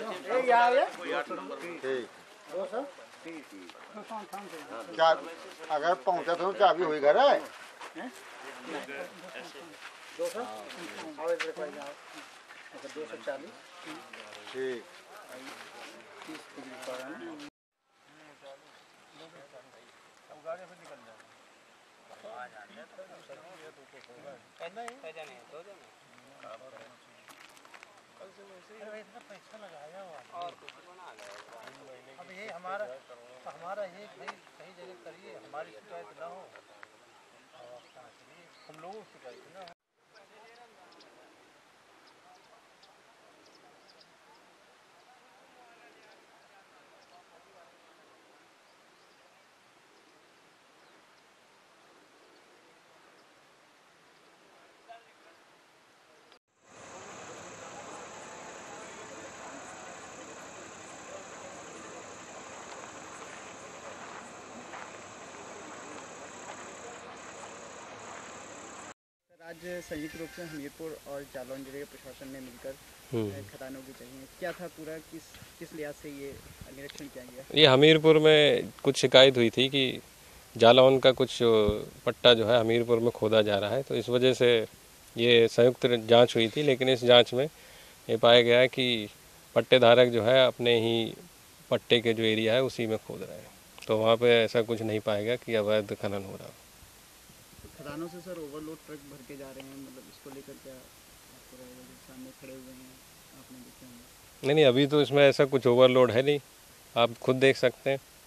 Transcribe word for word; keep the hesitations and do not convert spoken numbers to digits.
क्या अगर पहुंचा तो चाबी हुई घर है दो सौ चालीस ठीक पैसा लगाया हुआ अब ये हमारा हमारा ये कहीं कहीं जगह करिए हमारी शिकायत ना हो हम लोगों की शिकायत ना। आज संयुक्त रूप से हमीरपुर और जालौन जिले के प्रशासन ने मिलकर खदानों की चाहिए क्या था पूरा किस किस लिहाज से ये निरीक्षण किया गया। ये हमीरपुर में कुछ शिकायत हुई थी कि जालौन का कुछ पट्टा जो है हमीरपुर में खोदा जा रहा है, तो इस वजह से ये संयुक्त जांच हुई थी। लेकिन इस जांच में ये पाया गया कि पट्टेधारक जो है अपने ही पट्टे के जो एरिया है उसी में खोद रहे हैं, तो वहाँ पर ऐसा कुछ नहीं पाया गया कि अवैध खनन हो रहा हो। खदानों से सर ओवरलोड ट्रक भर के जा रहे हैं, मतलब इसको लेकर क्या सामने खड़े हुए हैं आपने देखा होगा? नहीं नहीं, अभी तो इसमें ऐसा कुछ ओवरलोड है नहीं, आप खुद देख सकते हैं।